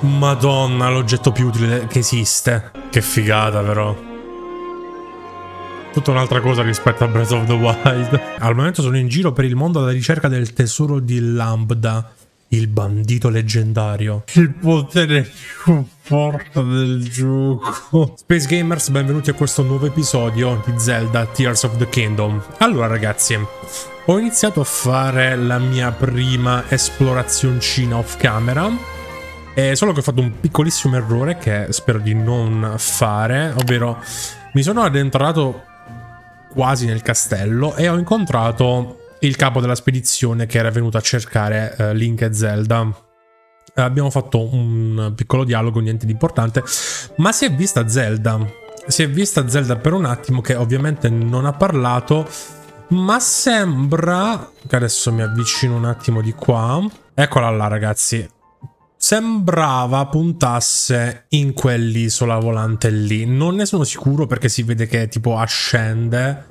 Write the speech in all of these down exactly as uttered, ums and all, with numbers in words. Madonna, l'oggetto più utile che esiste. Che figata, però. Tutta un'altra cosa rispetto a Breath of the Wild. Al momento sono in giro per il mondo alla ricerca del tesoro di Lambda, il bandito leggendario. Il potere più forte del gioco. Space Gamers, benvenuti a questo nuovo episodio di Zelda Tears of the Kingdom. Allora ragazzi, ho iniziato a fare la mia prima esplorazioncina off camera, eh, solo che ho fatto un piccolissimo errore che spero di non fare, ovvero mi sono addentrato quasi nel castello e ho incontrato il capo della spedizione che era venuto a cercare eh, Link e Zelda. Abbiamo fatto un piccolo dialogo, niente di importante, ma si è vista Zelda. Si è vista Zelda per un attimo, che ovviamente non ha parlato, ma sembra... che adesso mi avvicino un attimo di qua. Eccola là, ragazzi. Sembrava puntasse in quell'isola volante lì. Non ne sono sicuro perché si vede che tipo ascende.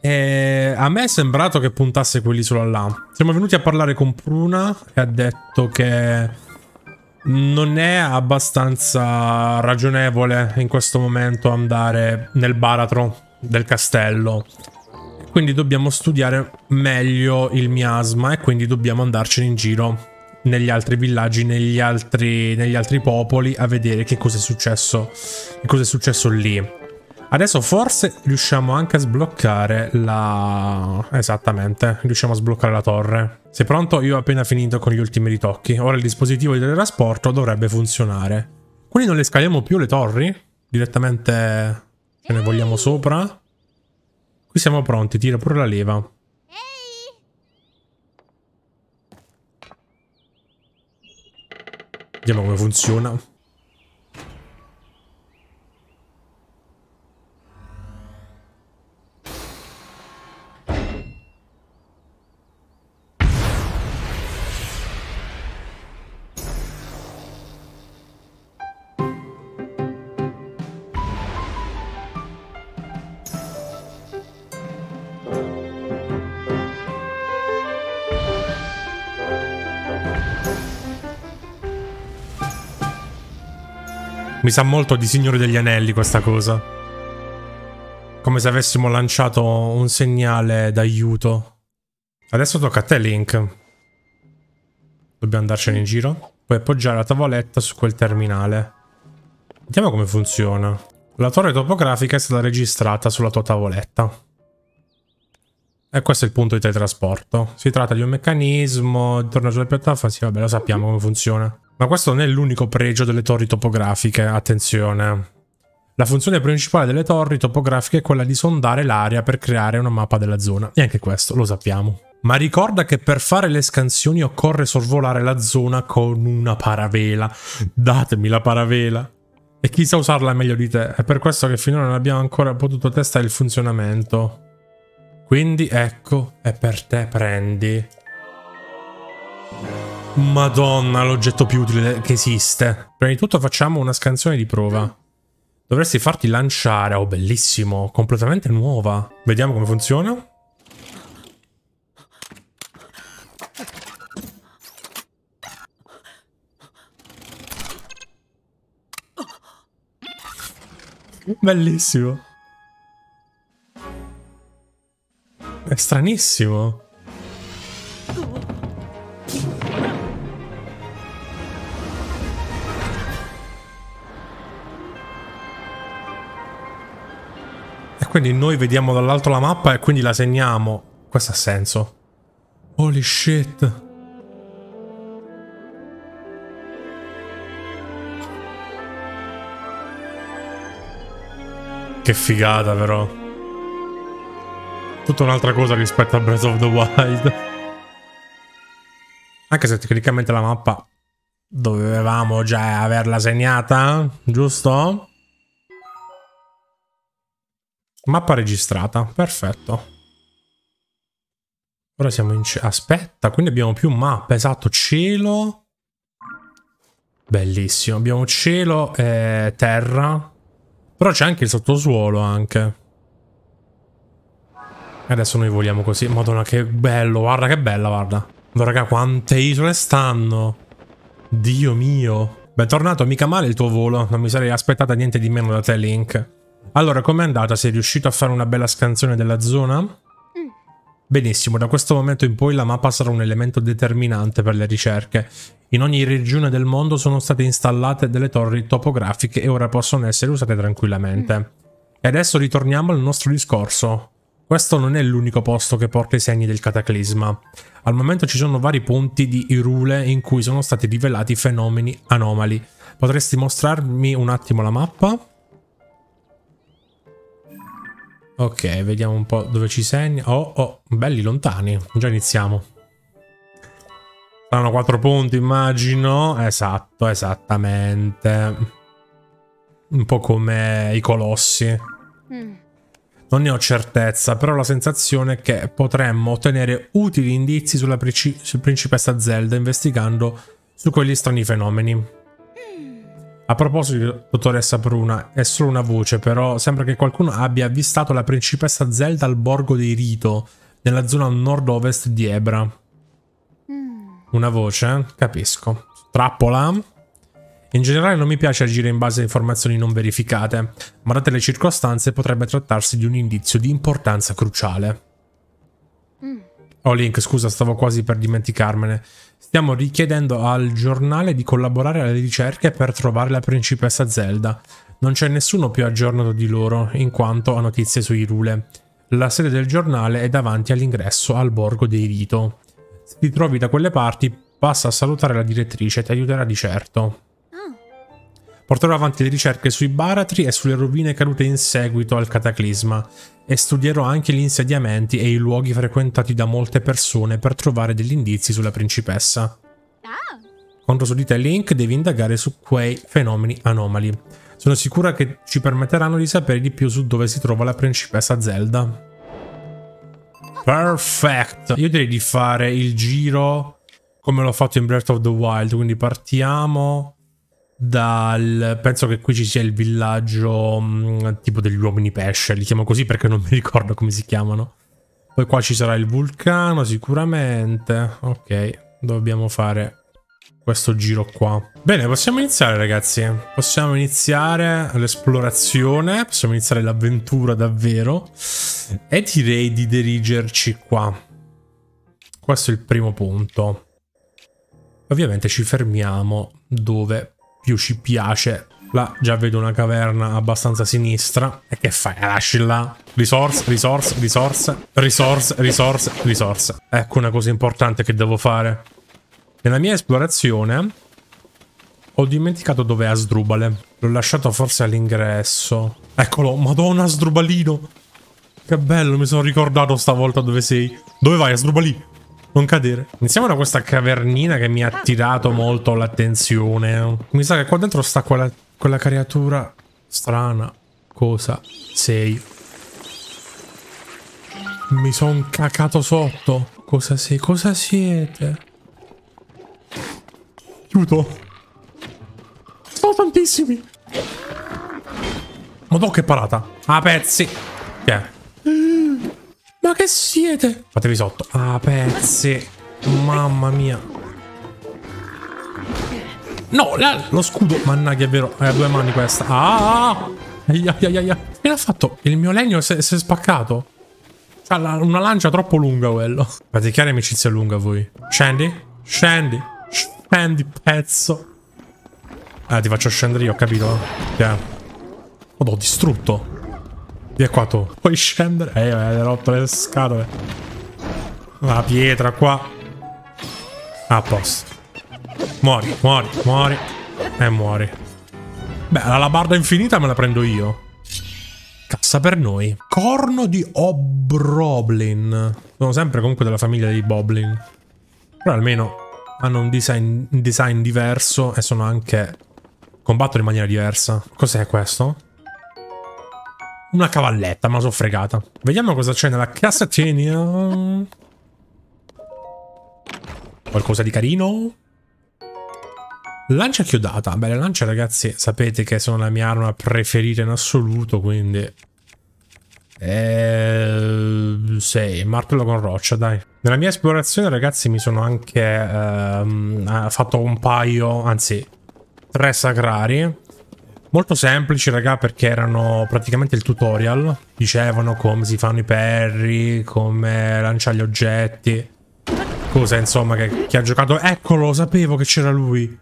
E a me è sembrato che puntasse quell'isola là. Siamo venuti a parlare con Pruna, che ha detto che non è abbastanza ragionevole in questo momento andare nel baratro del castello. Quindi dobbiamo studiare meglio il miasma e quindi dobbiamo andarcene in giro negli altri villaggi, negli altri, negli altri popoli, a vedere che cosa è successo, che cosa è successo lì. Adesso forse riusciamo anche a sbloccare la... Esattamente, riusciamo a sbloccare la torre. Sei pronto? Io ho appena finito con gli ultimi ritocchi. Ora il dispositivo di teletrasporto dovrebbe funzionare. Quindi non le scaliamo più le torri? Direttamente ce ne vogliamo sopra? Qui siamo pronti, tira pure la leva. Vediamo come funziona. Mi sa molto di Signore degli Anelli questa cosa. Come se avessimo lanciato un segnale d'aiuto. Adesso tocca a te, Link. Dobbiamo andarcene in giro. Puoi appoggiare la tavoletta su quel terminale. Vediamo come funziona. La torre topografica è stata registrata sulla tua tavoletta. E questo è il punto di teletrasporto. Si tratta di un meccanismo, intorno sulla piattaforma, sì vabbè, lo sappiamo come funziona. Ma questo non è l'unico pregio delle torri topografiche, attenzione. La funzione principale delle torri topografiche è quella di sondare l'area per creare una mappa della zona. E anche questo lo sappiamo. Ma ricorda che per fare le scansioni occorre sorvolare la zona con una paravela. Datemi la paravela. E chi sa usarla meglio di te. È per questo che finora non abbiamo ancora potuto testare il funzionamento. Quindi ecco, è per te, prendi. Madonna, l'oggetto più utile che esiste. Prima di tutto facciamo una scansione di prova. Dovresti farti lanciare. Oh, bellissimo. Completamente nuova. Vediamo come funziona. Bellissimo. È stranissimo. Quindi noi vediamo dall'alto la mappa e quindi la segniamo. Questo ha senso. Holy shit. Che figata però. Tutta un'altra cosa rispetto a Breath of the Wild. Anche se tecnicamente la mappa dovevamo già averla segnata, giusto? Mappa registrata, perfetto. Ora siamo in cielo. Aspetta, quindi abbiamo più mappe, esatto, cielo. Bellissimo, abbiamo cielo e terra. Però c'è anche il sottosuolo anche. E adesso noi voliamo così. Madonna che bello, guarda che bella, guarda. Guarda raga, quante isole stanno. Dio mio. Bentornato, mica male il tuo volo. Non mi sarei aspettata niente di meno da te, Link. Allora, com'è andata? Sei riuscito a fare una bella scansione della zona? Benissimo, da questo momento in poi la mappa sarà un elemento determinante per le ricerche. In ogni regione del mondo sono state installate delle torri topografiche e ora possono essere usate tranquillamente. E adesso ritorniamo al nostro discorso. Questo non è l'unico posto che porta i segni del cataclisma. Al momento ci sono vari punti di Hyrule in cui sono stati rivelati fenomeni anomali. Potresti mostrarmi un attimo la mappa? Ok, vediamo un po' dove ci segna. Oh, oh, belli lontani. Già iniziamo. Saranno quattro punti, immagino. Esatto, esattamente. Un po' come i colossi. Mm. Non ne ho certezza, però ho la sensazione è che potremmo ottenere utili indizi sulla princi sul principessa Zelda investigando su quegli strani fenomeni. A proposito, dottoressa Pruna, è solo una voce, però sembra che qualcuno abbia avvistato la principessa Zelda al borgo dei Rito, nella zona nord-ovest di Ebra. Una voce? Capisco. Trappola? In generale non mi piace agire in base a informazioni non verificate, ma date le circostanze potrebbe trattarsi di un indizio di importanza cruciale. Oh Link, scusa, stavo quasi per dimenticarmene. Stiamo richiedendo al giornale di collaborare alle ricerche per trovare la principessa Zelda. Non c'è nessuno più aggiornato di loro, in quanto ha notizie su Hyrule. La sede del giornale è davanti all'ingresso al borgo dei Rito. Se ti trovi da quelle parti, passa a salutare la direttrice, ti aiuterà di certo. Porterò avanti le ricerche sui baratri e sulle rovine cadute in seguito al cataclisma e studierò anche gli insediamenti e i luoghi frequentati da molte persone per trovare degli indizi sulla principessa. Contro su di te, Link, devi indagare su quei fenomeni anomali. Sono sicura che ci permetteranno di sapere di più su dove si trova la principessa Zelda. Perfetto! Io direi di fare il giro come l'ho fatto in Breath of the Wild, quindi partiamo... Dal... penso che qui ci sia il villaggio mh, tipo degli uomini pesce, li chiamo così perché non mi ricordo come si chiamano. Poi qua ci sarà il vulcano sicuramente. Ok, dobbiamo fare questo giro qua. Bene, possiamo iniziare ragazzi, possiamo iniziare l'esplorazione, possiamo iniziare l'avventura davvero e direi di dirigerci qua. Questo è il primo punto. Ovviamente ci fermiamo dove più ci piace. Là già vedo una caverna abbastanza sinistra. E che fai? Lasci là. Resource, resource, resource, resource, resource, resource. Ecco una cosa importante che devo fare. Nella mia esplorazione ho dimenticato dov'è Asdrubale. L'ho lasciato forse all'ingresso. Eccolo, madonna Asdrubalino. Che bello, mi sono ricordato stavolta dove sei. Dove vai Asdrubalì? Non cadere. Iniziamo da questa cavernina che mi ha attirato molto l'attenzione. Mi sa che qua dentro sta quella, quella creatura strana. Cosa sei? Mi son cacato sotto. Cosa sei? Cosa siete? Aiuto. Sono tantissimi. Madonna che parata. A pezzi. Che è? Ma che siete? Fatevi sotto. Ah, pezzi. Mamma mia. No, la, lo scudo. Mannaggia, è vero. Ha due mani questa. Ah! Aia, aia, aia. Che l'ha fatto? Il mio legno si è spaccato. C'ha la, una lancia troppo lunga quello. Fate chiare amicizia lunga voi. Scendi. Scendi. Scendi, pezzo. Ah, ti faccio scendere io, ho capito. Chiaro. Oddio, ho distrutto. Vieni qua tu. Puoi scendere? Eh, hai rotto le scatole. La pietra qua. A posto. Muori, muori, muori. E muori. Beh, la labarda infinita me la prendo io. Cassa per noi. Corno di Obroblin. Sono sempre comunque della famiglia dei Boblin. Però almeno hanno un design, un design diverso e sono anche... combattono in maniera diversa. Cos'è questo? Una cavalletta, me la sono fregata. Vediamo cosa c'è nella cassettina. Qualcosa di carino. Lancia chiodata. Beh, le lance, ragazzi, sapete che sono la mia arma preferita in assoluto, quindi... Eh... Sì, martello con roccia, dai. Nella mia esplorazione, ragazzi, mi sono anche ehm, fatto un paio, anzi, tre sacrari. Molto semplici, raga, perché erano praticamente il tutorial. Dicevano come si fanno i parry, come lanciare gli oggetti. Cosa, insomma, che chi ha giocato... Eccolo, sapevo che c'era lui.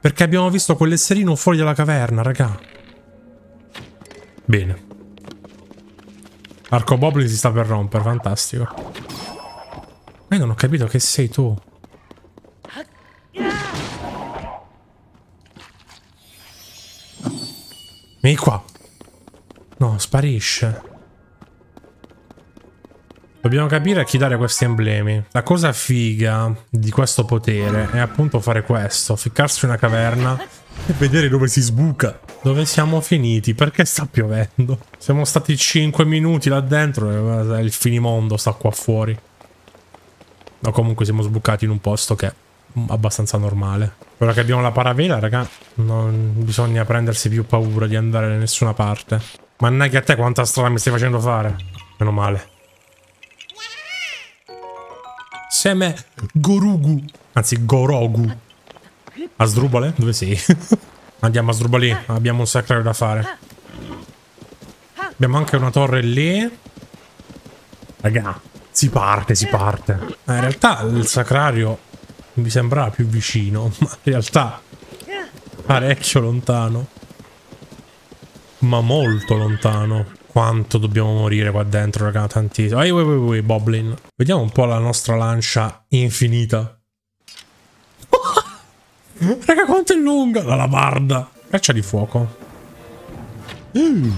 Perché abbiamo visto quell'esserino fuori dalla caverna, raga. Bene. Arco Boblin si sta per rompere, fantastico. Io non ho capito che sei tu. Vieni qua. No, sparisce. Dobbiamo capire a chi dare questi emblemi. La cosa figa di questo potere è appunto fare questo. Ficcarsi in una caverna e vedere dove si sbuca. Dove siamo finiti? Perché sta piovendo? Siamo stati cinque minuti là dentro e il finimondo sta qua fuori. O comunque siamo sbucati in un posto che è abbastanza normale. Ora che abbiamo la paravela, raga, non bisogna prendersi più paura di andare da nessuna parte. Mannaggia a te quanta strada mi stai facendo fare. Meno male. Seme Gorugu. Anzi, Gorogu. Asdrubale? Dove sei? Andiamo a Asdrubale. Abbiamo un sacrario da fare. Abbiamo anche una torre lì. Raga. Si parte, si parte. Eh, in realtà il sacrario mi sembrava più vicino, ma in realtà parecchio lontano. Ma molto lontano. Quanto dobbiamo morire qua dentro, raga, tantissimo. Ehi, ehi, ehi, ehi, Boblin. Vediamo un po' la nostra lancia infinita. Raga, quanto è lunga! La labarda. Freccia di fuoco. Mm,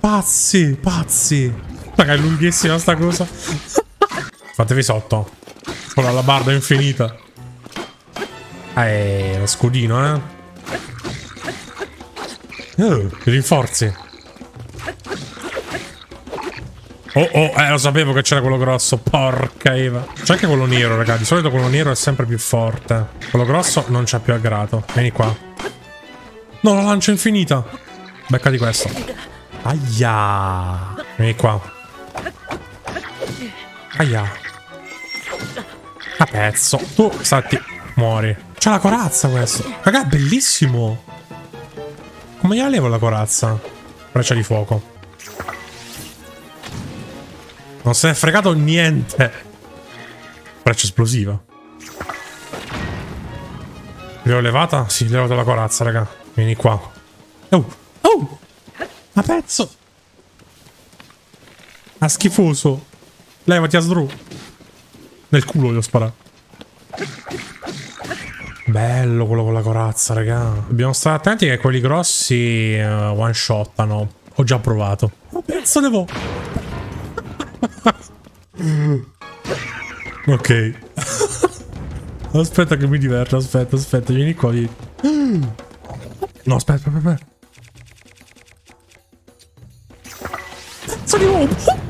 pazzi, pazzi. Raga, è lunghissima sta cosa. Fatevi sotto. Con la labarda infinita. Eh, lo scudino, eh. Uh, rinforzi. Oh, oh, eh, lo sapevo che c'era quello grosso. Porca Eva. C'è anche quello nero, raga. Di solito quello nero è sempre più forte. Quello grosso non c'ha più aggrato. Vieni qua. No, la lancia infinita. Becca di questo. Aia. Vieni qua. Aia. A pezzo. Tu salti. Muori. C'ha la corazza questo. Raga, è bellissimo. Come gliela levo la corazza? Freccia di fuoco. Non se ne è fregato niente. Freccia esplosiva. L'ho levata? Sì, l'ho levata la corazza, raga. Vieni qua. Oh. Oh. A pezzo. Ha schifoso. Levati, Asdru. Nel culo gli ho sparato. Bello quello con la corazza, raga. Dobbiamo stare attenti che quelli grossi uh, one shottano. Ho già provato. Oh, pezzo devo. Ok. Aspetta che mi diverto. Aspetta, aspetta. Vieni qua. Vieni. No, aspetta, aspetta, aspetta. Pezzo di nuovo.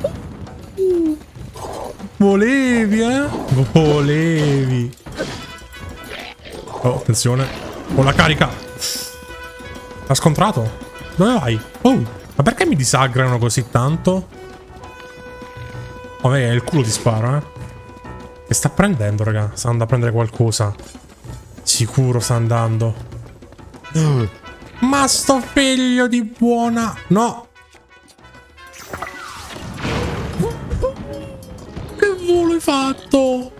Volevi, eh? Volevi. Oh, attenzione. Oh, la carica. L'ha scontrato. Dove vai? Oh, ma perché mi disagrano così tanto? Vabbè, il culo ti spara, eh. Che sta prendendo, raga? Sta andando a prendere qualcosa. Sicuro sta andando. Uh. Ma sto figlio di buona... No. Fatto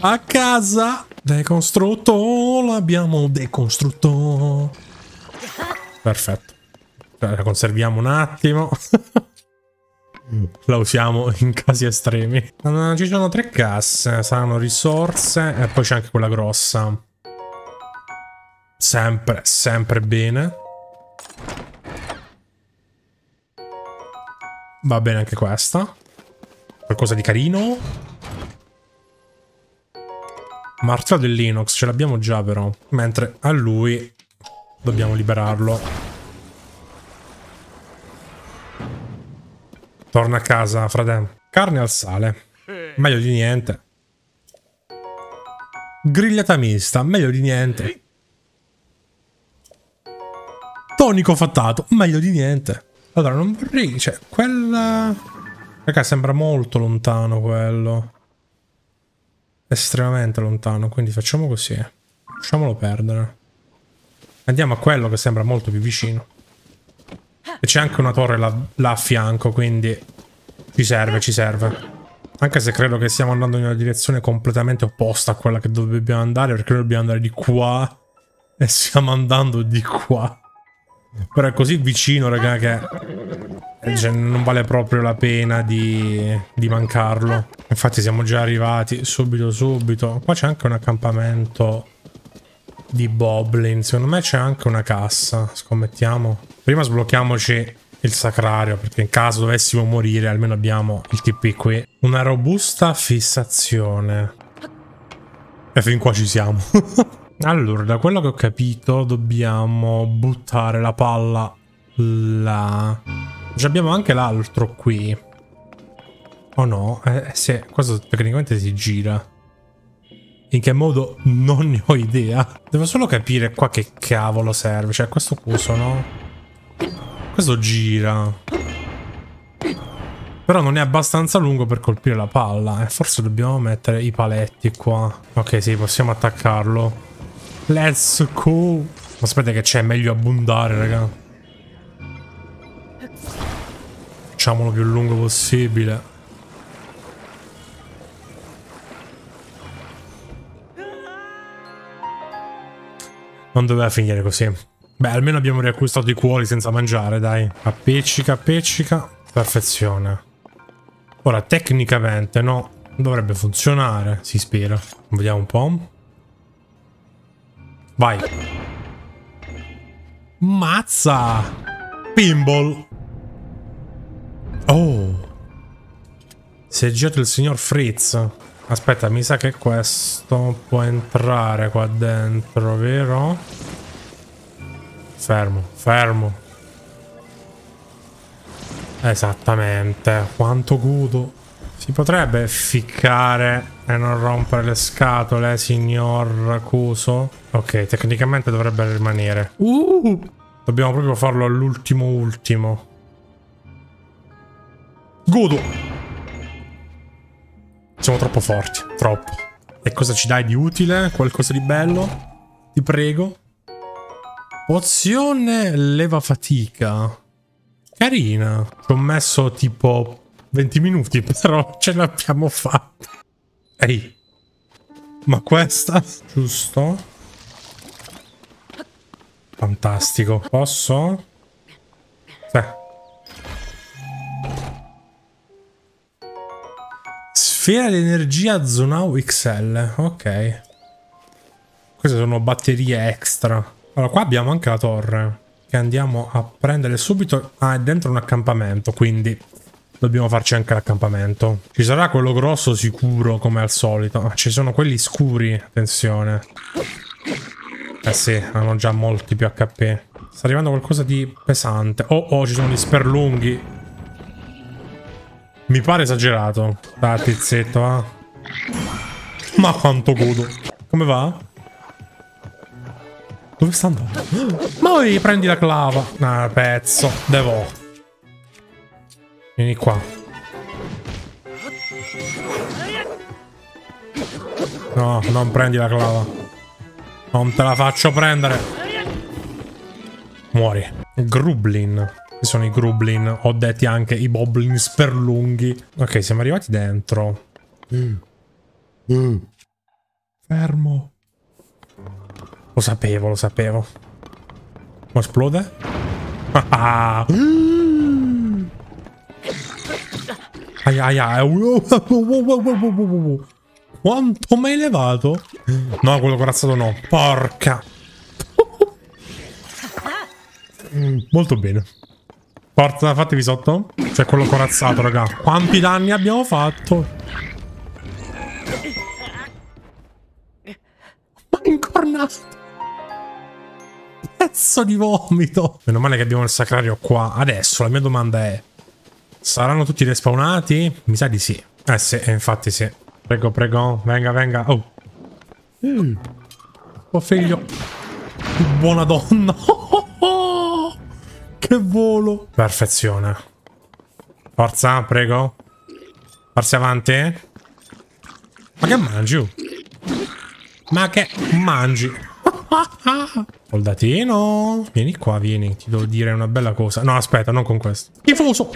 a casa. Decostrutto. L'abbiamo decostrutto. Perfetto. La conserviamo un attimo. La usiamo in casi estremi. Ci sono tre casse. Saranno risorse. E poi c'è anche quella grossa. Sempre, sempre bene. Va bene anche questa. Qualcosa di carino. Martello del Linux, ce l'abbiamo già però. Mentre a lui dobbiamo liberarlo. Torna a casa, frate. Carne al sale. Meglio di niente. Grigliata mista, meglio di niente. Tonico fattato, meglio di niente. Allora, non vorrei... Cioè, quella... Raga, sembra molto lontano quello. estremamente lontano, quindi facciamo così. Lasciamolo perdere. Andiamo a quello che sembra molto più vicino. E c'è anche una torre là, là a fianco, quindi ci serve, ci serve. Anche se credo che stiamo andando in una direzione completamente opposta a quella che dove dobbiamo andare, perché noi dobbiamo andare di qua e stiamo andando di qua. Però è così vicino, raga, che cioè, non vale proprio la pena di, di mancarlo. Infatti siamo già arrivati subito subito. Qua c'è anche un accampamento di Boblin. Secondo me c'è anche una cassa. Scommettiamo. Prima sblocchiamoci il sacrario, perché in caso dovessimo morire almeno abbiamo il T P qui. Una robusta fissazione. E fin qua ci siamo. Allora, da quello che ho capito, dobbiamo buttare la palla là. Già abbiamo anche l'altro qui. Oh no? Eh, se, questo tecnicamente si gira. In che modo? Non ne ho idea. Devo solo capire qua che cavolo serve. Cioè, questo coso, no? Questo gira. Però non è abbastanza lungo per colpire la palla. Eh, forse dobbiamo mettere i paletti qua. Ok, sì, possiamo attaccarlo. Let's go. Aspetta che c'è meglio abbondare, raga. Facciamolo più lungo possibile. Non doveva finire così. Beh, almeno abbiamo riacquistato i cuori senza mangiare, dai. Appiccica, appiccica. Perfezione. Ora, tecnicamente, no, dovrebbe funzionare, si spera. Vediamo un po'. Vai. Mazza! Pinball. Oh. Si è girato il signor Fritz. Aspetta, mi sa che questo può entrare qua dentro, vero? Fermo, fermo. Esattamente. Quanto godo. Si potrebbe ficcare e non rompere le scatole, signor Cuso? Ok, tecnicamente dovrebbe rimanere. Uh! Dobbiamo proprio farlo all'ultimo ultimo. Godo! Siamo troppo forti, troppo. E cosa ci dai di utile? Qualcosa di bello? Ti prego. Pozione leva fatica. Carina. Ci ho messo tipo venti minuti, però ce l'abbiamo fatta. Ehi. Ma questa? Giusto? Fantastico. Posso? Sì. Sfera di energia Zonau X L. Ok. Queste sono batterie extra. Allora, qua abbiamo anche la torre, che andiamo a prendere subito. Ah, è dentro un accampamento, quindi dobbiamo farci anche l'accampamento. Ci sarà quello grosso sicuro, come al solito. Ah, ci sono quelli scuri, attenzione. Eh sì, hanno già molti più H P. Sta arrivando qualcosa di pesante. Oh, oh, ci sono gli sperlunghi. Mi pare esagerato. Dai, tizzetto, va. Ma quanto godo. Come va? Dove sta andando? Ma poi prendi la clava. Ah, pezzo. Devo. Vieni qua. No, non prendi la clava. Non te la faccio prendere. Muori. Grublin. Questi sono i Grublin. Ho detti anche i Boblin sperlunghi. Ok, siamo arrivati dentro. Mm. Mm. Fermo. Lo sapevo, lo sapevo. Ma esplode? Ah. Ai ai ai. Quanto mi hai levato? No, quello corazzato no. Porca. Molto bene. Porta, fatevi sotto. C'è quello corazzato, raga. Quanti danni abbiamo fatto? Ma incornato. Pezzo di vomito. Meno male che abbiamo il sacrario qua. Adesso la mia domanda è: saranno tutti respawnati? Mi sa di sì. Eh sì, infatti sì. Prego, prego. Venga, venga. Oh. Mm. Oh figlio. Buona donna. Oh, oh, oh. Che volo. Perfezione. Forza, prego. Farsi avanti. Ma che mangi? Ma che mangi? Soldatino, vieni qua, vieni. Ti devo dire una bella cosa. No, aspetta, non con questo. Infuso!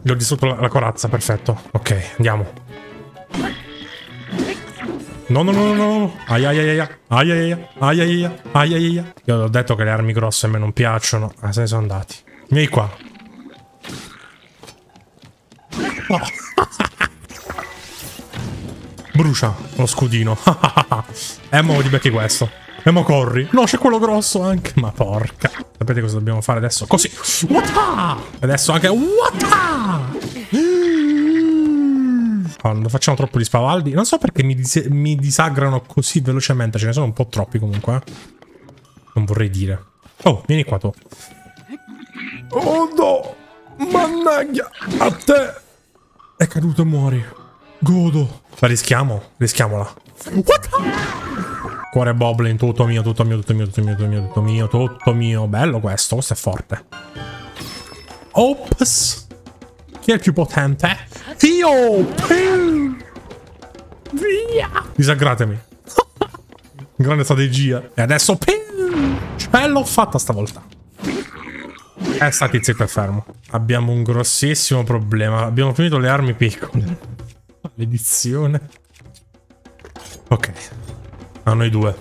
Gli ho distrutto la, la corazza, perfetto. Ok, andiamo. No, no, no, no, no. Aiaiaia. Aiaiaia. Aiaiaia. Aiaiaia. Io ho detto che le armi grosse a me non piacciono. Ah, se ne sono andati. Vieni qua. Oh. Brucia lo scudino. E mo' dibecchi questo. E mo' corri. No, c'è quello grosso anche. Ma porca. Sapete cosa dobbiamo fare adesso? Così. Wata! Adesso anche... Wata! Quando facciamo troppo gli spavaldi. Non so perché mi, dis mi disagrano così velocemente. Ce ne sono un po' troppi comunque. Non vorrei dire. Oh, vieni qua tu. Oh no. Mannaggia. A te. È caduto e muori. Godo. La rischiamo? Rischiamola. What? Cuore Boblin. Tutto mio, tutto mio, tutto mio, tutto mio, tutto mio, tutto mio, tutto mio. Bello questo. Questo è forte. Ops. Chi è il più potente? Io! Via! Disagratemi. Grande strategia. E adesso... Ce l'ho fatta stavolta. Eh, sta tizio qua fermo. Abbiamo un grossissimo problema. Abbiamo finito le armi piccole. Maledizione. Ok. A noi due.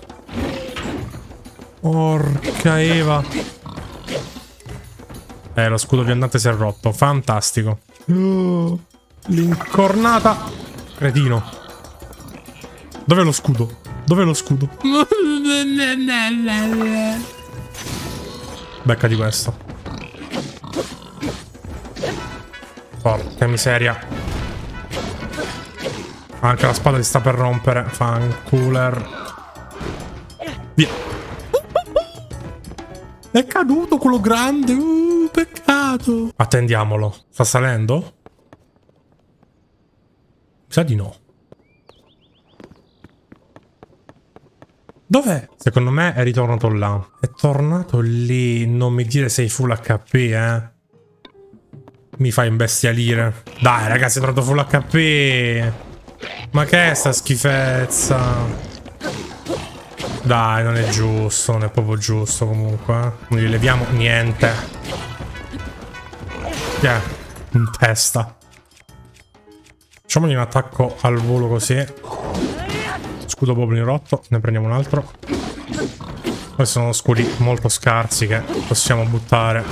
Porca Eva. Eh, lo scudo viandante si è rotto. Fantastico. Uh, l'incornata. Cretino. Dov'è lo scudo? Dov'è lo scudo? Becca di questo. Porca miseria. Anche la spada si sta per rompere. Fanculer. Via. È caduto quello grande. Uh, peccato. Attendiamolo. Sta salendo? Mi sa di no. Dov'è? Secondo me è ritornato là. È tornato lì. Non mi dire sei full acca pi, eh. Mi fai imbestialire. Dai, ragazzi, è tornato full acca pi. Ma che è sta schifezza? Dai, non è giusto. Non è proprio giusto, comunque. Non gli leviamo niente. Yeah. In testa. Facciamogli un attacco al volo così. Scudo Boblin rotto. Ne prendiamo un altro. Questi sono scudi molto scarsi che possiamo buttare.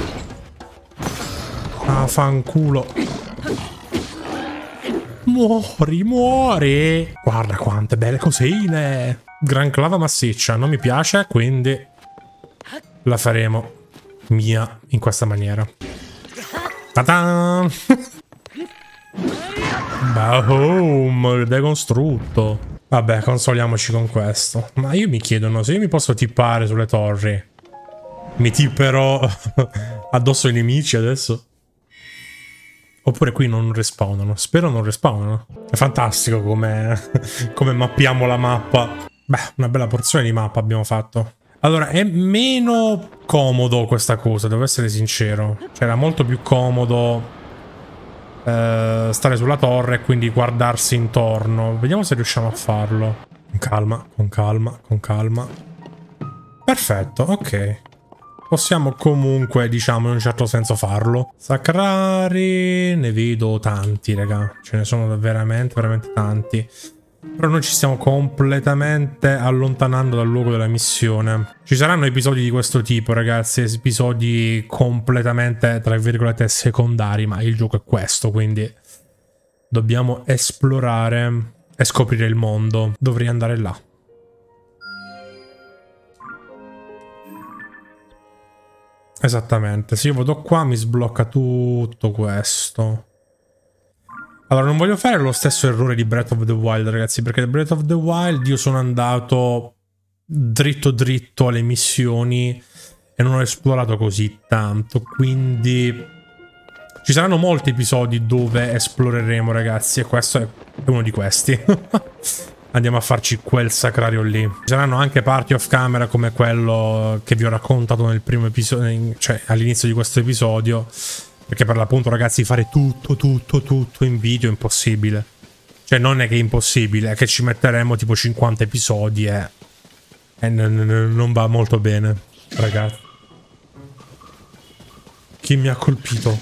Ah, fanculo. Muori, muori. Guarda quante belle cosine. Gran clava massiccia, non mi piace, quindi la faremo mia in questa maniera. Ta-da! Boom, decostrutto. Vabbè, consoliamoci con questo. Ma io mi chiedo, no, se io mi posso tippare sulle torri, mi tipperò addosso ai nemici adesso? Oppure qui non respawnano? Spero non respawnano. È fantastico come, come mappiamo la mappa. Beh, una bella porzione di mappa abbiamo fatto. Allora, è meno comodo questa cosa, devo essere sincero. Cioè, era molto più comodo eh, stare sulla torre e quindi guardarsi intorno. Vediamo se riusciamo a farlo. Con calma, con calma, con calma. Perfetto, ok. Possiamo comunque, diciamo, in un certo senso farlo. Sacrari... Ne vedo tanti, raga. Ce ne sono veramente, veramente tanti. Però noi ci stiamo completamente allontanando dal luogo della missione. Ci saranno episodi di questo tipo, ragazzi. Episodi completamente, tra virgolette, secondari. Ma il gioco è questo, quindi dobbiamo esplorare e scoprire il mondo. Dovrei andare là. Esattamente. Se io vado qua mi sblocca tutto questo. Allora, non voglio fare lo stesso errore di Breath of the Wild, ragazzi, perché Breath of the Wild io sono andato dritto dritto alle missioni e non ho esplorato così tanto, quindi ci saranno molti episodi dove esploreremo, ragazzi, e questo è uno di questi. Andiamo a farci quel sacrario lì. Ci saranno anche parti off camera come quello che vi ho raccontato nel primo episodio, cioè all'inizio di questo episodio. Perché per l'appunto, ragazzi, fare tutto, tutto, tutto in video è impossibile. Cioè non è che è impossibile, è che ci metteremo tipo cinquanta episodi e, e non va molto bene, ragazzi. Chi mi ha colpito?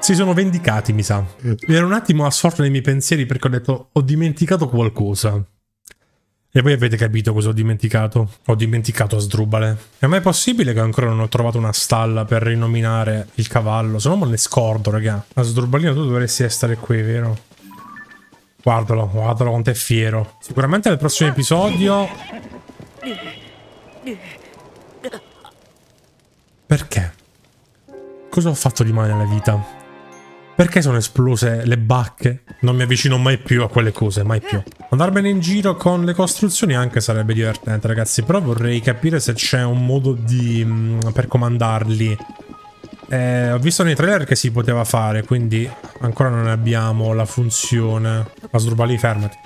Si sono vendicati, mi sa. Ero un attimo assorto nei miei pensieri perché ho detto ho dimenticato qualcosa. E voi avete capito cosa ho dimenticato? Ho dimenticato Asdrubale. E ma è possibile che ancora non ho trovato una stalla per rinominare il cavallo? Se no me ne scordo, raga. Asdrubalino, tu dovresti essere qui, vero? Guardalo, guardalo quanto è fiero. Sicuramente nel prossimo episodio... Perché? Cosa ho fatto di male nella vita? Perché sono esplose le bacche? Non mi avvicino mai più a quelle cose, mai più. Andarmene in giro con le costruzioni anche sarebbe divertente, ragazzi. Però vorrei capire se c'è un modo di... Mh, per comandarli. Eh, ho visto nei trailer che si poteva fare, quindi ancora non abbiamo la funzione. Asdrubale, fermati.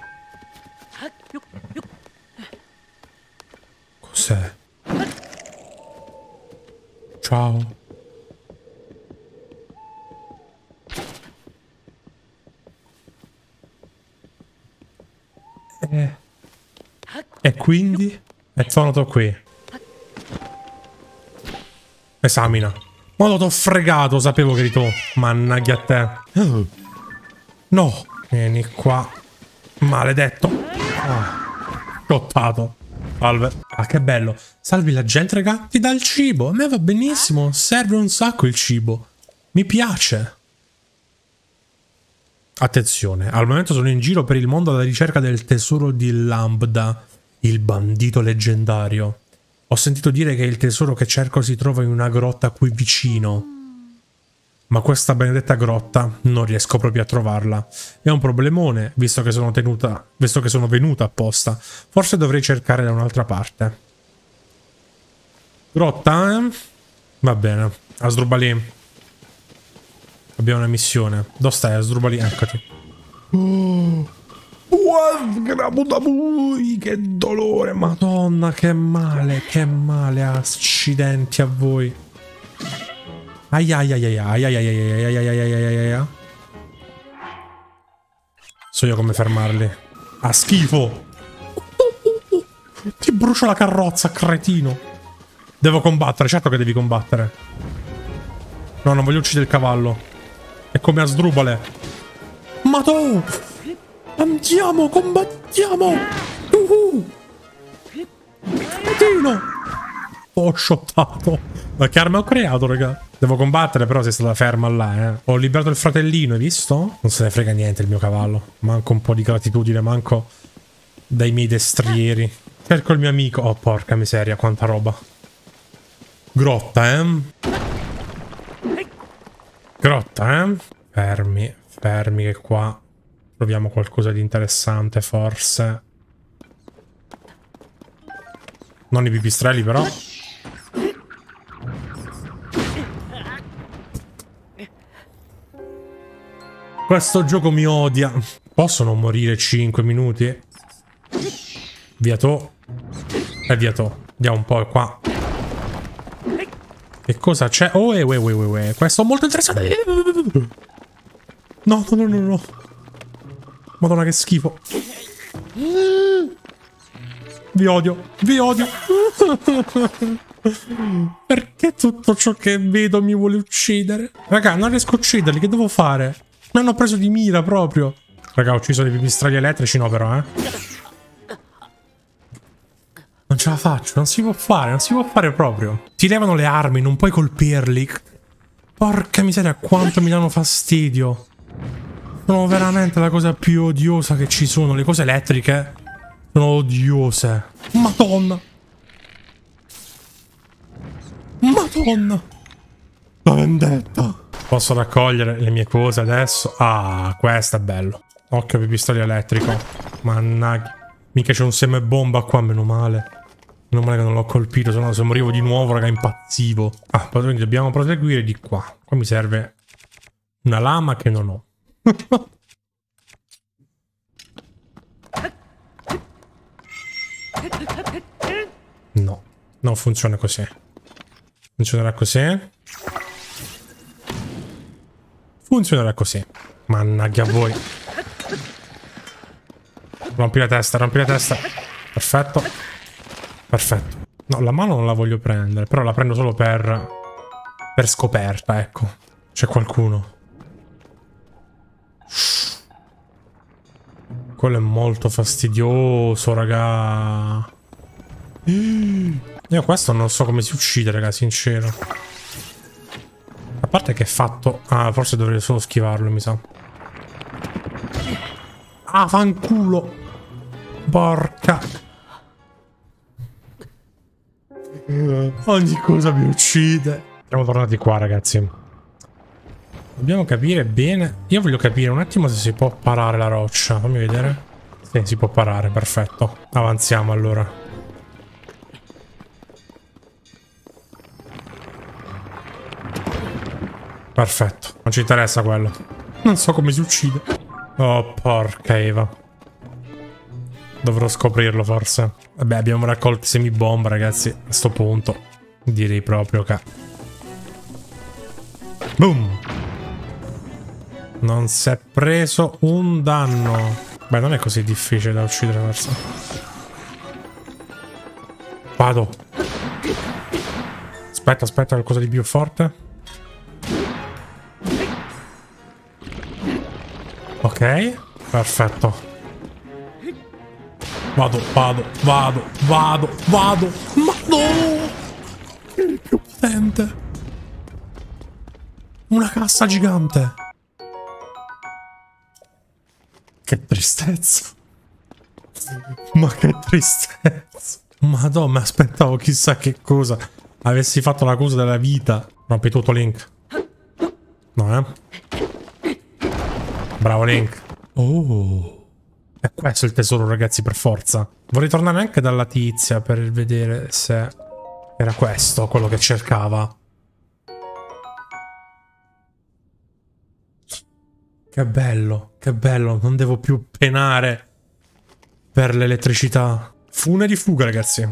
Cos'è? Ciao. Eh. E quindi? È tornato qui. Esamina. Ma t'ho fregato, sapevo che eri tu. Mannaggia a te. Oh. No. Vieni qua. Maledetto. Oh. Cottato. Salve. Ah, che bello. Salvi la gente, raga. Ti dà il cibo. A me va benissimo. Serve un sacco il cibo. Mi piace. Attenzione, al momento sono in giro per il mondo alla ricerca del tesoro di Lambda, il bandito leggendario. Ho sentito dire che il tesoro che cerco si trova in una grotta qui vicino. Ma questa benedetta grotta non riesco proprio a trovarla. È un problemone, visto che sono, tenuta, visto che sono venuta apposta. Forse dovrei cercare da un'altra parte. Grotta, eh? Va bene. Asdrubale. Abbiamo una missione. Dove stai, Asdrubale? Eccoti. Oh. Che dolore, madonna, che male, che male. Accidenti a voi. Ai ai ai ai ai ai ai ai ai ai ai ai ai ai. So io come fermarli. A schifo. Ti brucio la carrozza, cretino. Devo combattere, certo che devi combattere. No, non voglio uccidere il cavallo. È come Asdrubale. Madò! Andiamo, combattiamo! Uhu! Patino! Ho shottato. Ma che arma ho creato, raga? Devo combattere, però sei stata ferma là, eh. Ho liberato il fratellino, hai visto? Non se ne frega niente il mio cavallo. Manco un po' di gratitudine, manco dai miei destrieri. Cerco il mio amico. Oh, porca miseria, quanta roba. Grotta, eh? Grotta, eh? Fermi, fermi che qua troviamo qualcosa di interessante, forse. Non i pipistrelli, però. Questo gioco mi odia. Posso non morire cinque minuti? Via to. E via to. Andiamo un po' qua. Che cosa c'è? Oh, eh, eh, eh, questo è molto interessante. No, no, no, no, no. Madonna, che schifo. Vi odio, vi odio. Perché tutto ciò che vedo mi vuole uccidere? Raga, non riesco a ucciderli, che devo fare? Mi hanno preso di mira proprio. Raga, ho ucciso dei pipistrelli elettrici, no però, eh. Non ce la faccio, non si può fare, non si può fare proprio. Ti levano le armi, non puoi colpirli. Porca miseria, quanto mi danno fastidio. Sono veramente la cosa più odiosa che ci sono. Le cose elettriche sono odiose. Madonna. Madonna. La vendetta. Posso raccogliere le mie cose adesso? Ah, questo è bello. Occhio pipistrello elettrico. Mannaggia. Mica c'è un seme bomba qua, meno male. Non male che non l'ho colpito, se no se morivo di nuovo, raga, impazzivo. Ah, poi dobbiamo proseguire di qua. Qua mi serve una lama che non ho. No, non funziona così. Funzionerà così. funzionerà così. Mannaggia voi. Rompi la testa, rompi la testa. Perfetto. Perfetto. No, la mano non la voglio prendere, però la prendo solo per... per scoperta, ecco. C'è qualcuno. Quello è molto fastidioso, raga. Io questo non so come si uccide, raga, sincero. A parte che è fatto... Ah, forse dovrei solo schivarlo, mi sa. Ah, fanculo. Porca. Ogni cosa mi uccide. Siamo tornati qua, ragazzi. Dobbiamo capire bene. Io voglio capire un attimo se si può parare la roccia. Fammi vedere. Sì, si può parare, perfetto. Avanziamo allora. Perfetto, non ci interessa quello. Non so come si uccide. Oh, porca Eva. Dovrò scoprirlo forse. Vabbè, abbiamo raccolto semibomba, ragazzi. A sto punto direi proprio che... Boom! Non si è preso un danno. Beh, non è così difficile da uccidere, forse. Vado. Aspetta, aspetta, qualcosa di più forte. Ok, perfetto. Vado, vado, vado, vado, vado. Ma no! Eri più potente. Una cassa gigante. Che tristezza. Ma che tristezza. Madonna, mi aspettavo chissà che cosa. Avessi fatto la cosa della vita. Rompi tutto, Link. No, eh. Bravo, Link. Oh. E questo è il tesoro, ragazzi, per forza. Vorrei tornare anche dalla tizia per vedere se era questo quello che cercava. Che bello, che bello, non devo più penare per l'elettricità. Fune di fuga, ragazzi.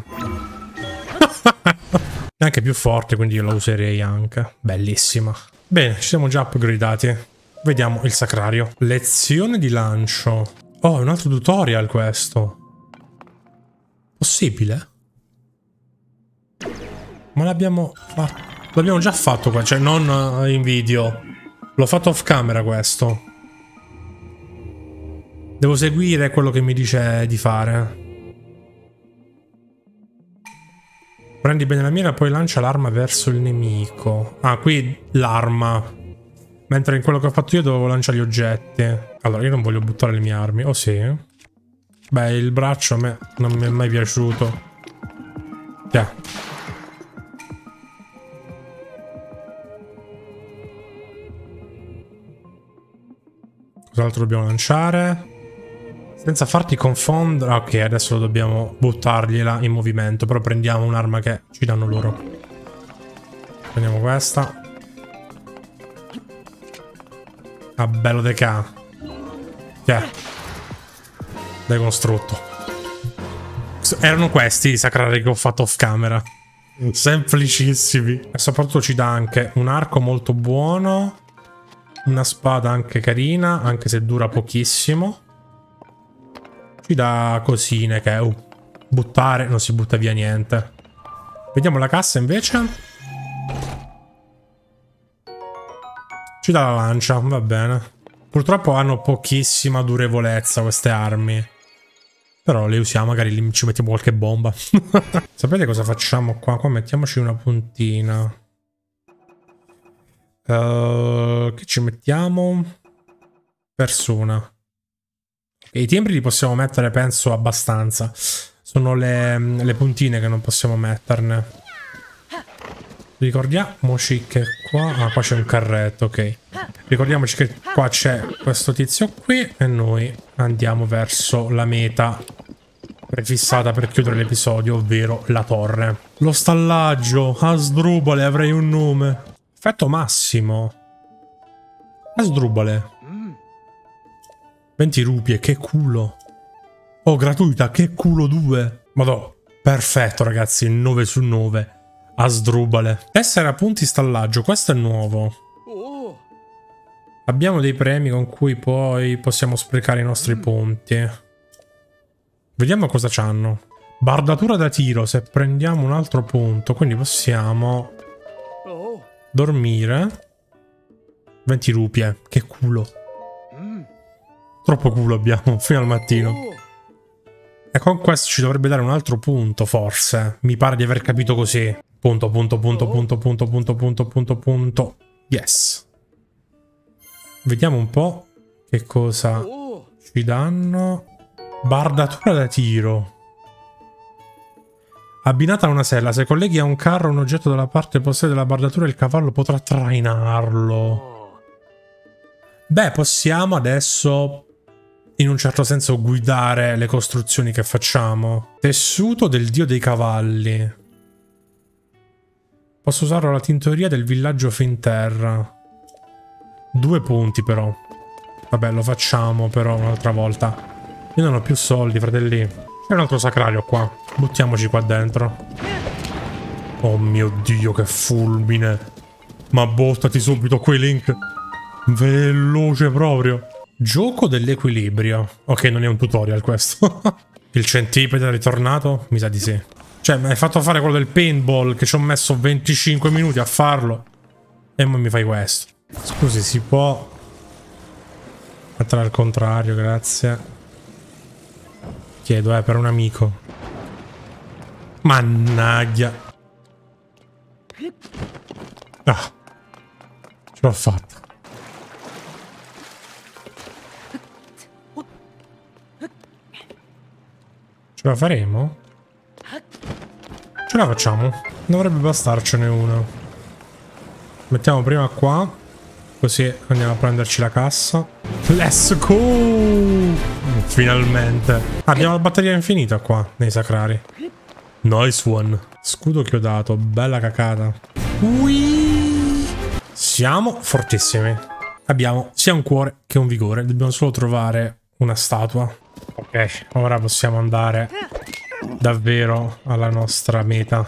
È anche più forte, quindi io la userei anche. Bellissima. Bene, ci siamo già upgradati. Vediamo il sacrario. Lezione di lancio. Oh, è un altro tutorial questo. Possibile? Ma l'abbiamo fatto... L'abbiamo già fatto qua, cioè non in video. L'ho fatto off camera questo. Devo seguire quello che mi dice di fare. Prendi bene la mira, poi lancia l'arma verso il nemico. Ah, qui l'arma. Mentre in quello che ho fatto io dovevo lanciare gli oggetti. Allora, io non voglio buttare le mie armi. Oh sì? Beh, il braccio a me non mi è mai piaciuto. Tiè. Cos'altro dobbiamo lanciare? Senza farti confondere... Ok, adesso dobbiamo buttargliela in movimento. Però prendiamo un'arma che ci danno loro. Prendiamo questa. Ah, bello de ca. Che? Deconstrutto. Erano questi i sacrari che ho fatto off camera. Semplicissimi. E soprattutto ci dà anche un arco molto buono. Una spada anche carina, anche se dura pochissimo. Ci dà cosine che... Uh, buttare, non si butta via niente. Vediamo la cassa invece. Ci dà la lancia, va bene. Purtroppo hanno pochissima durevolezza queste armi. Però le usiamo, magari ci mettiamo qualche bomba. Sapete cosa facciamo qua? Qua mettiamoci una puntina. Uh, che ci mettiamo? Persona. E i timbri li possiamo mettere, penso, abbastanza. Sono le, le puntine che non possiamo metterne. Ricordiamoci che qua... Ah, qua c'è un carretto, ok. Ricordiamoci che qua c'è questo tizio qui. E noi andiamo verso la meta prefissata per chiudere l'episodio, ovvero la torre. Lo stallaggio. Asdrubale, avrei un nome. Effetto massimo. Asdrubale. venti rupie, che culo. Oh, gratuita, che culo due. Madò, perfetto ragazzi, nove su nove. Asdrubale. Tessera punti stallaggio, questo è nuovo. Abbiamo dei premi con cui poi possiamo sprecare i nostri punti. Vediamo cosa c'hanno. Bardatura da tiro, se prendiamo un altro punto. Quindi possiamo dormire. venti rupie. Che culo. Troppo culo abbiamo, fino al mattino. E con questo ci dovrebbe dare un altro punto, forse. Mi pare di aver capito così. Punto, punto, punto, punto, punto, punto, punto, punto, punto. Yes. Vediamo un po' che cosa ci danno. Bardatura da tiro. Abbinata a una sella. Se colleghi a un carro un oggetto dalla parte posteriore della bardatura, il cavallo potrà trainarlo. Beh, possiamo adesso, in un certo senso, guidare le costruzioni che facciamo. Tessuto del dio dei cavalli. Posso usarlo alla tintoria del villaggio Finterra. Due punti però. Vabbè, lo facciamo però un'altra volta. Io non ho più soldi, fratelli. C'è un altro sacrario qua. Buttiamoci qua dentro. Oh mio Dio, che fulmine. Ma bottati subito qui, Link. Veloce proprio. Gioco dell'equilibrio. Ok, non è un tutorial questo. Il centipede è ritornato? Mi sa di sì. Cioè, mi hai fatto fare quello del paintball che ci ho messo venticinque minuti a farlo. E ora mi fai questo. Scusi, si può... Mettere al contrario, grazie. Chiedo, eh, per un amico. Mannaggia. Ah. Ce l'ho fatta. Ce la faremo? Ce la facciamo. Dovrebbe bastarcene una. Mettiamo prima qua, così andiamo a prenderci la cassa. Let's go! Finalmente. Ah, abbiamo la batteria infinita qua, nei sacrari. Nice one. Scudo chiodato, bella cacata. Ui! Siamo fortissimi. Abbiamo sia un cuore che un vigore. Dobbiamo solo trovare una statua. Ok, ora possiamo andare davvero alla nostra meta,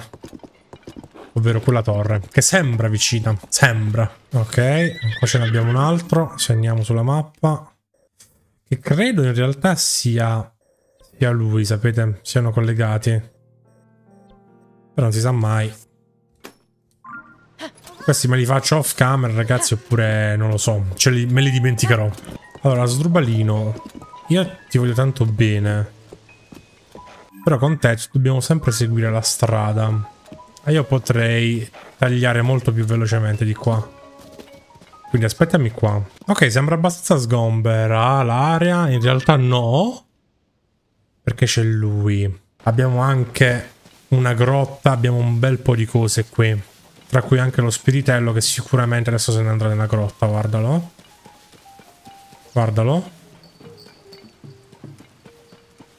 ovvero quella torre, che sembra vicina, sembra. Ok, qua ce ne abbiamo un altro, se andiamo sulla mappa, che credo in realtà sia, sia lui, sapete, siano collegati, però non si sa mai. Questi me li faccio off camera, ragazzi, oppure non lo so, ce li, me li dimenticherò. Allora, Asdrubalino, io ti voglio tanto bene. Però con te dobbiamo sempre seguire la strada. E io potrei tagliare molto più velocemente di qua. Quindi aspettami qua. Ok, sembra abbastanza sgombera l'area. In realtà no. Perché c'è lui. Abbiamo anche una grotta. Abbiamo un bel po' di cose qui. Tra cui anche lo spiritello che sicuramente adesso se ne andrà nella grotta. Guardalo. Guardalo.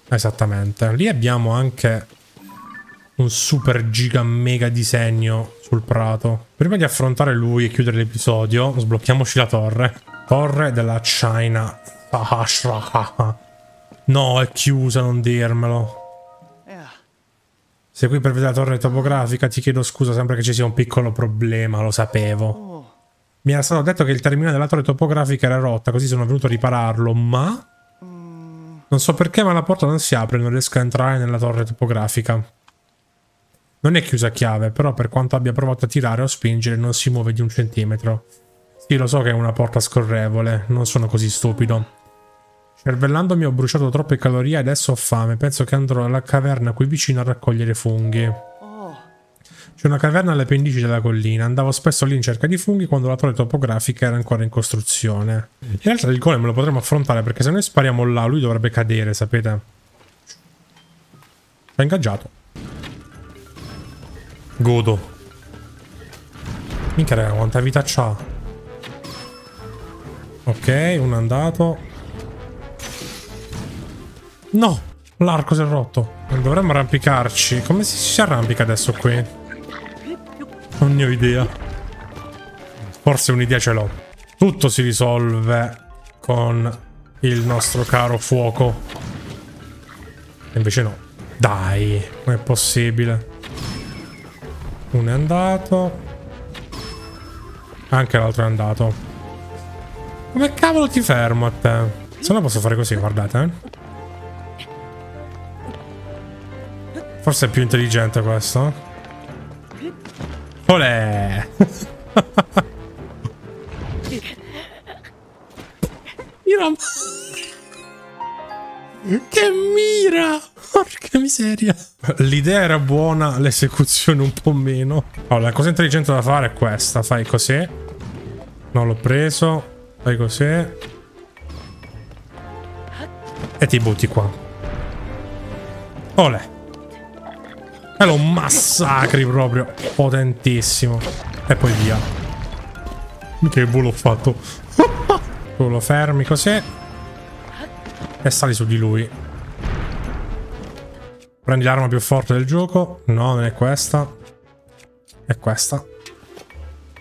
Esattamente. Lì abbiamo anche un super giga mega disegno sul prato. Prima di affrontare lui e chiudere l'episodio, sblocchiamoci la torre. Torre della China. No, è chiusa, non dirmelo. Se qui per vedere la torre topografica ti chiedo scusa sempre che ci sia un piccolo problema, lo sapevo. Mi era stato detto che il terminale della torre topografica era rotta, così sono venuto a ripararlo, ma... Non so perché, ma la porta non si apre, non riesco a entrare nella torre topografica. Non è chiusa a chiave, però per quanto abbia provato a tirare o spingere non si muove di un centimetro. Sì, lo so che è una porta scorrevole, non sono così stupido. Cervellandomi ho bruciato troppe calorie e adesso ho fame. Penso che andrò alla caverna qui vicino a raccogliere funghi. C'è una caverna alle pendici della collina. Andavo spesso lì in cerca di funghi quando la torre topografica era ancora in costruzione. In realtà il golem lo potremmo affrontare, perché se noi spariamo là lui dovrebbe cadere, sapete? L'ho ingaggiato. Godo. Minchia, raga, quanta vita c'ha. Ok, uno è andato. No! L'arco si è rotto. Dovremmo arrampicarci. Come si, si arrampica adesso qui? Non ne ho idea. Forse un'idea ce l'ho. Tutto si risolve con il nostro caro fuoco. E invece no. Dai, non è possibile. Uno è andato. Anche l'altro è andato. Come cavolo ti fermo a te? Se no posso fare così, guardate. Eh? Forse è più intelligente questo. Olè! Mira! Che mira! Porca miseria! L'idea era buona, l'esecuzione un po' meno. Allora, la cosa intelligente da fare è questa. Fai così. Non l'ho preso. Fai così. E ti butti qua. Olè! E lo massacri proprio. Potentissimo. E poi via. Che volo ho fatto. Tu lo fermi così. E sali su di lui. Prendi l'arma più forte del gioco. No, non è questa. È questa.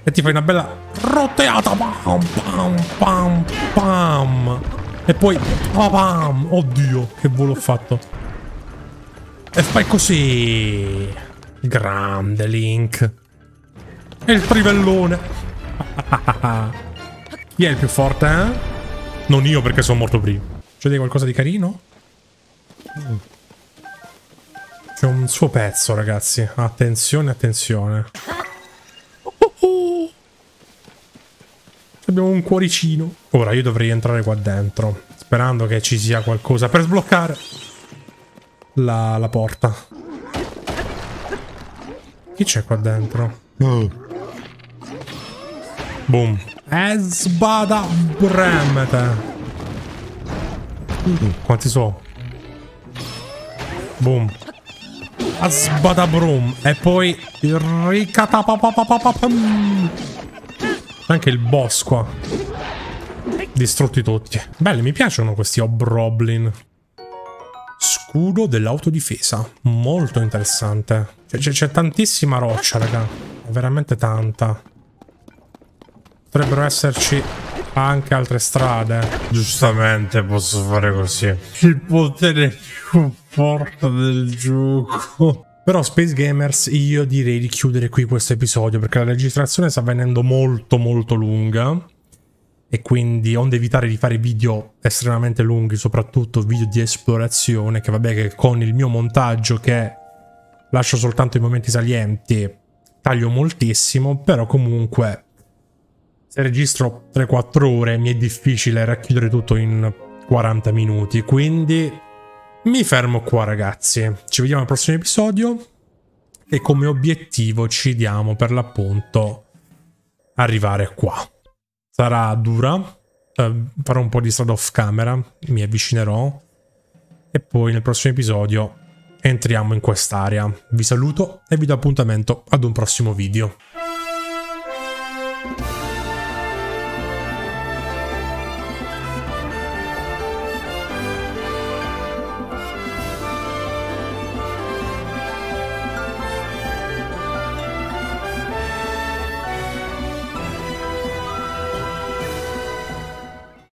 E ti fai una bella roteata. Pam, pam, pam, pam. E poi... Oh, pam. Oddio, che volo ho fatto. E fai così. Grande, Link. E il trivellone. Chi è il più forte, eh? Non io, perché sono morto prima. C'è qualcosa di carino? Mm. C'è un suo pezzo, ragazzi. Attenzione, attenzione. Oh oh oh. Abbiamo un cuoricino. Ora io dovrei entrare qua dentro, sperando che ci sia qualcosa per sbloccare la, la porta. Chi c'è qua dentro? Mm. Boom. E sbada bremete. Quanti so? Boom. Asbadabrum. E poi il ricatapapapapapam. Anche il boss qua. Distrutti tutti. Belli, mi piacciono questi Obroblin. Scudo dell'autodifesa. Molto interessante. C'è tantissima roccia, raga. È veramente tanta. Potrebbero esserci anche altre strade. Giustamente posso fare così. Il potere più forte del gioco. Però, Space Gamers, io direi di chiudere qui questo episodio, perché la registrazione sta venendo molto molto lunga. E quindi, onde evitare di fare video estremamente lunghi, soprattutto video di esplorazione, che vabbè che con il mio montaggio, che lascio soltanto i momenti salienti, taglio moltissimo. Però comunque, se registro tre quattro ore mi è difficile racchiudere tutto in quaranta minuti, quindi mi fermo qua, ragazzi. Ci vediamo al prossimo episodio e come obiettivo ci diamo per l'appunto arrivare qua. Sarà dura, eh, farò un po' di strada off camera, mi avvicinerò e poi nel prossimo episodio entriamo in quest'area. Vi saluto e vi do appuntamento ad un prossimo video.